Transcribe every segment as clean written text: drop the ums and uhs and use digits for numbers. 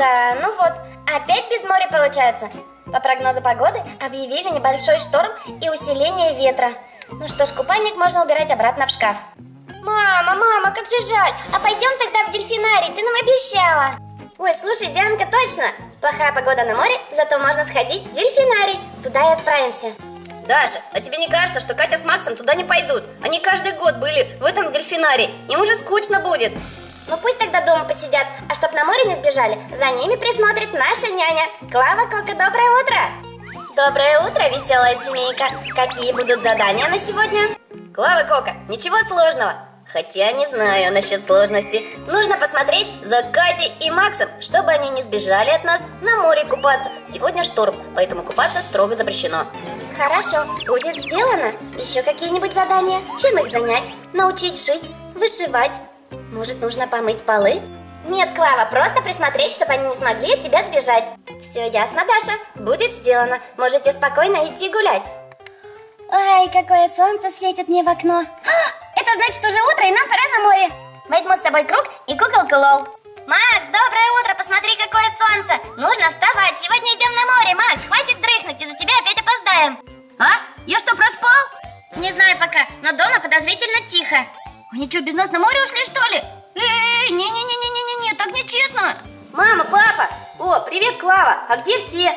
Да, ну вот, опять без моря получается. По прогнозу погоды объявили небольшой шторм и усиление ветра. Ну что ж, купальник можно убирать обратно в шкаф. Мама, как же жаль. А пойдем тогда в дельфинарий, ты нам обещала. Ой, слушай, Дианка, точно. Плохая погода на море, зато можно сходить в дельфинарий. Туда и отправимся. Даша, а тебе не кажется, что Катя с Максом туда не пойдут? Они каждый год были в этом дельфинарии, им уже скучно будет. Ну пусть тогда дома посидят, а чтоб на море не сбежали, за ними присмотрит наша няня. Клава Кока, доброе утро! Доброе утро, веселая семейка! Какие будут задания на сегодня? Клава Кока, ничего сложного. Хотя не знаю насчет сложности. Нужно посмотреть за Катей и Максом, чтобы они не сбежали от нас на море купаться. Сегодня шторм, поэтому купаться строго запрещено. Хорошо, будет сделано. Еще какие-нибудь задания? Чем их занять? Научить шить, вышивать? Может, нужно помыть полы? Нет, Клава, просто присмотреть, чтобы они не смогли от тебя сбежать. Все ясно, Даша, будет сделано. Можете спокойно идти гулять. Ай, какое солнце светит мне в окно. Это значит уже утро, и нам пора на море. Возьму с собой круг и куколку Лол. Макс, доброе утро, посмотри, какое солнце. Нужно вставать, сегодня идем на море. Макс, хватит дрыхнуть, из-за тебя опять опоздаем. А? Я что, проспал? Не знаю пока, но дома подозрительно тихо. Они что, без нас на море ушли, что ли? Эй, не-не-не-не-не-не, так нечестно. Мама, папа. О, привет, Клава, а где все?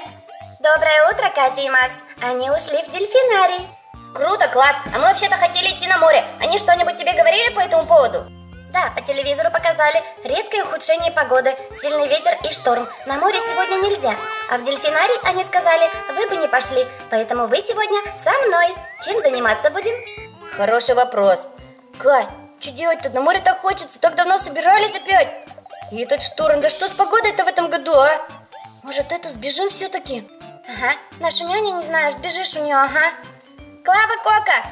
Доброе утро, Катя и Макс. Они ушли в дельфинарий. Круто, класс, а мы вообще-то хотели идти на море. Они что-нибудь тебе говорили по этому поводу? Да, по телевизору показали резкое ухудшение погоды, сильный ветер и шторм. На море сегодня нельзя. А в дельфинарий они сказали, вы бы не пошли, поэтому вы сегодня со мной. Чем заниматься будем? Хороший вопрос. Кать, что делать-то? На море так хочется, так давно собирались опять. И этот шторм, да что с погодой-то в этом году, а? Может, это сбежим все-таки? Ага, нашу няню не знаешь, бежишь у нее, ага. Клава Кока,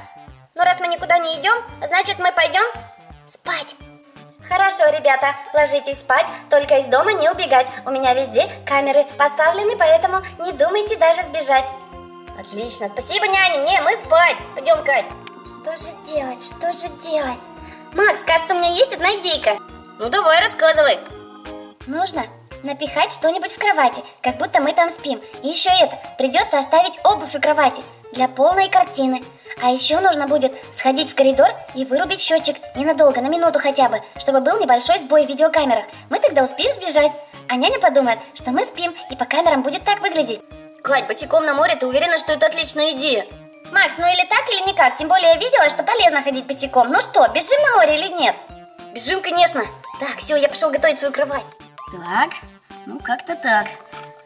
ну раз мы никуда не идем, значит мы пойдем спать. Хорошо, ребята, ложитесь спать, только из дома не убегать. У меня везде камеры поставлены, поэтому не думайте даже сбежать. Отлично, спасибо, няня, не, мы спать. Пойдем, Кать. Что же делать? Макс, кажется, у меня есть одна идейка. Ну давай, рассказывай. Нужно напихать что-нибудь в кровати, как будто мы там спим. И еще это, придется оставить обувь у кровати для полной картины. А еще нужно будет сходить в коридор и вырубить счетчик ненадолго, на минуту хотя бы, чтобы был небольшой сбой в видеокамерах. Мы тогда успеем сбежать. А няня подумает, что мы спим, и по камерам будет так выглядеть. Кать, босиком на море, ты уверена, что это отличная идея? Макс, ну или так, или никак. Тем более я видела, что полезно ходить босиком. Ну что, бежим на море или нет? Бежим, конечно. Так, все, я пошел готовить свою кровать. Так, ну как-то так.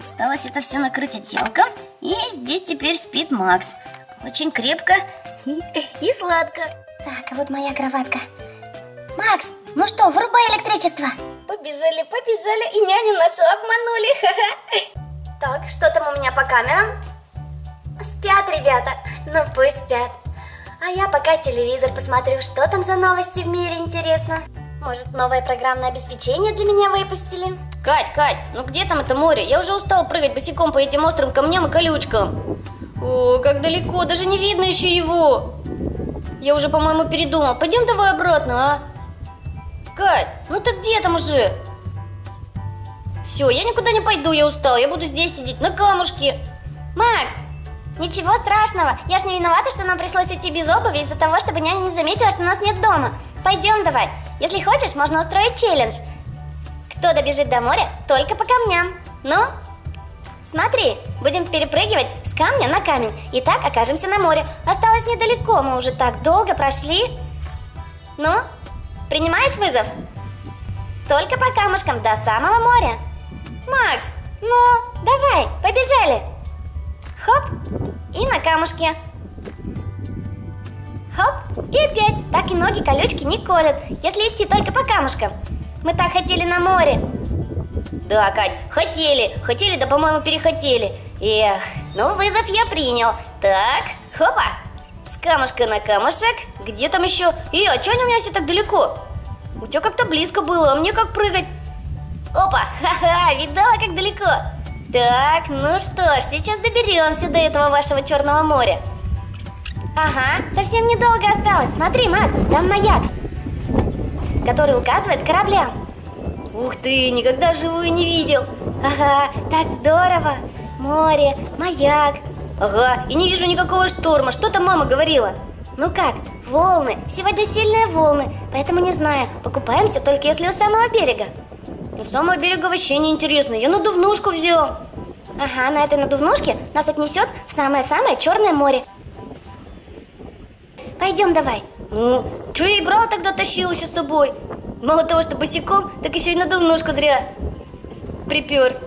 Осталось это все накрыть одеялком. И здесь теперь спит Макс. Очень крепко и сладко. Так, а вот моя кроватка. Макс, ну что, вырубай электричество. Побежали, и няню нашу обманули. Ха-ха. Так, что там у меня по камерам? Спят, ребята, ну пусть спят. А я пока телевизор посмотрю, что там за новости в мире, интересно. Может, новое программное обеспечение для меня выпустили? Кать, ну где там это море? Я уже устала прыгать босиком по этим острым камням и колючкам. О, как далеко, даже не видно еще его. Я уже, по-моему, передумала. Пойдем давай обратно, а? Кать, ну ты где там уже? Все, я никуда не пойду, я устала. Я буду здесь сидеть, на камушке. Макс! Ничего страшного, я ж не виновата, что нам пришлось идти без обуви из-за того, чтобы няня не заметила, что нас нет дома. Пойдем давай, если хочешь, можно устроить челлендж. Кто добежит до моря, только по камням. Ну, смотри, будем перепрыгивать с камня на камень. И так окажемся на море. Осталось недалеко, мы уже так долго прошли. Ну, принимаешь вызов? Только по камушкам до самого моря. Макс, ну, давай, побежали. Хоп, и на камушке. Хоп, и опять. Так и ноги колючки не колят, если идти только по камушкам. Мы так хотели на море. Да, Кать, хотели, да, по-моему, перехотели. Эх, ну вызов я принял. Так, хопа, с камушка на камушек. Где там еще? А что они у меня все так далеко? У тебя как-то близко было, а мне как прыгать? Опа, ха-ха, видала, как далеко. Так, ну что ж, сейчас доберемся до этого вашего Черного моря. Ага, совсем недолго осталось. Смотри, Макс, там маяк, который указывает кораблям. Ух ты, никогда вживую не видел. Ага, так здорово. Море, маяк. Ага, и не вижу никакого шторма. Что-то мама говорила. Ну как, волны. Сегодня сильные волны, поэтому не знаю. Покупаемся только если у самого берега. У самого берега вообще неинтересно. Я надувнушку взял. Ага, на этой надувнушке нас отнесет в самое-самое Черное море. Пойдем давай. Ну, что я и брал тогда, тащил еще с собой. Мало того, что босиком, так еще и надувнушку зря припер.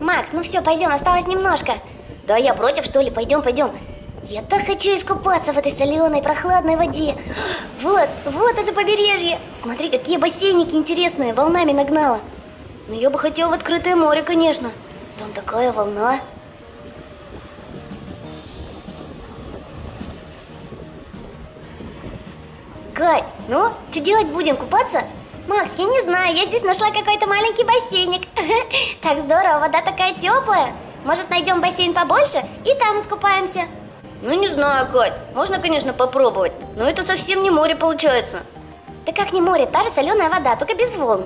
Макс, ну все, пойдем, осталось немножко. Да я против, что ли? Пойдем, пойдем. Я так хочу искупаться в этой соленой, прохладной воде. Вот, вот это побережье. Смотри, какие бассейники интересные, волнами нагнала. Но я бы хотел в открытое море, конечно. Там такая волна. Кать, ну, что делать будем? Купаться? Макс, я не знаю, я здесь нашла какой-то маленький бассейник. Так здорово, вода такая теплая. Может, найдем бассейн побольше и там искупаемся? Ну, не знаю, Кать. Можно, конечно, попробовать, но это совсем не море получается. Да как не море? Та же соленая вода, только без волн.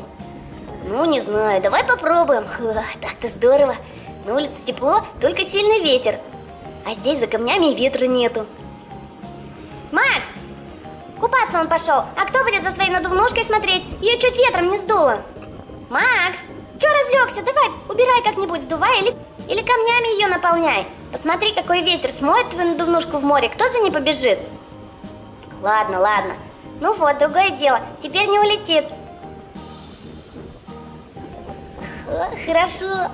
Ну, не знаю, давай попробуем. Так-то здорово. На улице тепло, только сильный ветер. А здесь за камнями ветра нету. Макс! Купаться он пошел. А кто будет за своей надувнушкой смотреть? Ее чуть ветром не сдуло. Макс! Че развлекся? Давай убирай как-нибудь, сдувай или камнями ее наполняй. Посмотри, какой ветер смоет твою надувнушку в море. Кто за ней побежит? Ладно, ладно. Ну вот, другое дело. Теперь не улетит. Хорошо.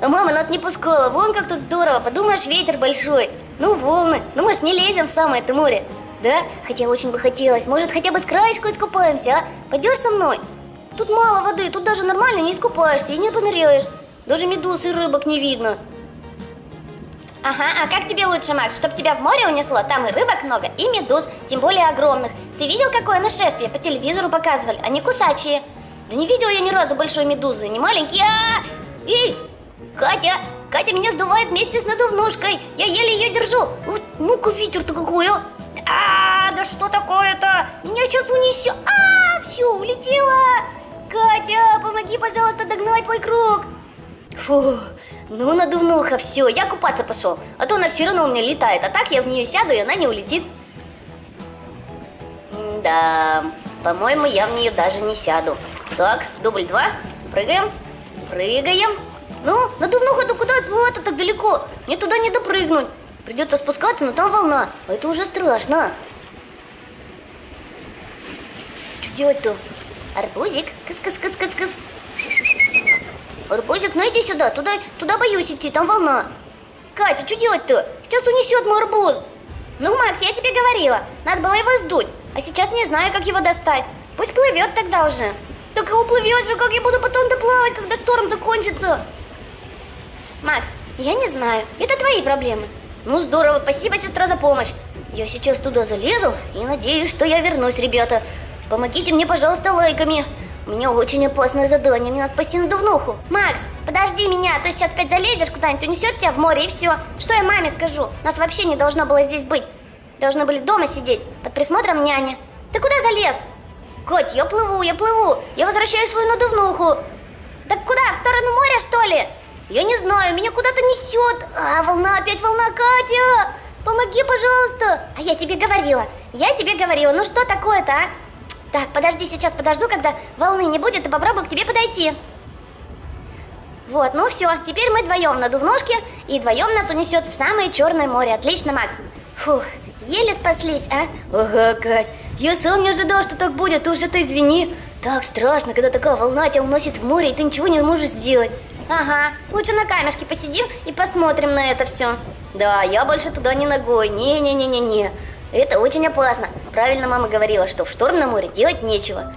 А мама нас не пускала. Вон как тут здорово. Подумаешь, ветер большой. Ну, волны. Ну, мы ж не лезем в самое-то море. Да? Хотя очень бы хотелось. Может, хотя бы с краешку искупаемся, а? Пойдешь со мной? Тут мало воды. Тут даже нормально не искупаешься и не поныряешь. Даже медуз и рыбок не видно. Ага, а как тебе лучше, Макс? Чтоб тебя в море унесло? Там и рыбок много, и медуз. Тем более огромных. Ты видел, какое нашествие? По телевизору показывали. Они кусачие. Да не видела я ни разу большой медузы, не маленький. Эй, Катя! Катя меня сдувает вместе с надувнушкой. Я еле ее держу. Ну-ка, ветер-то какой, а! Да что такое-то? Меня сейчас унесет. Все, улетела. Катя, помоги, пожалуйста, догнать мой круг. Фу, ну надувнуха, все, я купаться пошел. А то она все равно у меня летает. А так я в нее сяду, и она не улетит. Да, по-моему, я в нее даже не сяду. Так, дубль 2, прыгаем, прыгаем. Ну, надувнуха-то куда отплыла-то так далеко? Мне туда не допрыгнуть. Придется спускаться, но там волна. А это уже страшно. Что делать-то? Арбузик, кыс-кыс-кыс-кыс-кыс. Арбузик, ну иди сюда, туда боюсь идти, там волна. Катя, что делать-то? Сейчас унесет мой арбуз. Ну, Макс, я тебе говорила, надо было его сдуть. А сейчас не знаю, как его достать. Пусть плывет тогда уже. Только уплывет же, как я буду потом доплавать, когда шторм закончится. Макс, я не знаю, это твои проблемы. Ну здорово, спасибо, сестра, за помощь. Я сейчас туда залезу и надеюсь, что я вернусь, ребята. Помогите мне, пожалуйста, лайками. У меня очень опасное задание, мне надо спасти надувнуху. Макс, подожди меня, а то сейчас опять залезешь куда-нибудь, унесет тебя в море и все. Что я маме скажу? Нас вообще не должно было здесь быть. Должны были дома сидеть, под присмотром няни. Ты куда залез? Кать, я плыву, я плыву. Я возвращаю свою надувнуху. Так куда? В сторону моря, что ли? Я не знаю, меня куда-то несет. Волна, опять волна, Катя. Помоги, пожалуйста. А я тебе говорила. Я тебе говорила. Ну что такое-то, а? Так, подожди, сейчас подожду, когда волны не будет, и попробую к тебе подойти. Вот, ну все. Теперь мы вдвоем в надувножке, и вдвоем нас унесет в самое Черное море. Отлично, Макс. Фух, еле спаслись, а? Ага, Кать. Я сам не ожидал, что так будет, уж это извини. Так страшно, когда такая волна тебя уносит в море, и ты ничего не можешь сделать. Ага, лучше на камешке посидим и посмотрим на это все. Да, я больше туда не ногой, не-не-не-не-не. Это очень опасно. Правильно мама говорила, что в шторм на море делать нечего.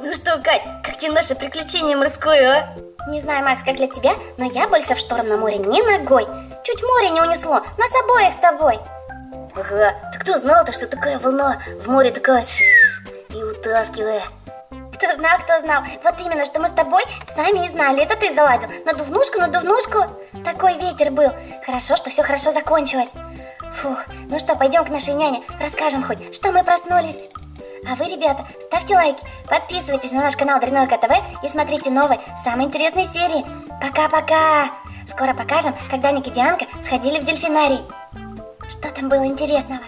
Ну что, Кать, как тебе наше приключение морское, а? Не знаю, Макс, как для тебя, но я больше в шторм на море не ногой. Чуть море не унесло, нас обоих с тобой. Ага, ты кто знал-то, что такая волна в море такая и утаскивая? Кто знал, кто знал. Вот именно, что мы с тобой сами и знали. Это ты заладил. Надувнушку, надувнушку. Такой ветер был. Хорошо, что все хорошо закончилось. Фух, ну что, пойдем к нашей няне. Расскажем хоть, что мы проснулись. А вы, ребята, ставьте лайки, подписывайтесь на наш канал DARINELKA TV и смотрите новые, самые интересные серии. Пока-пока! Скоро покажем, как Даник и Дианка сходили в дельфинарий. Что там было интересного?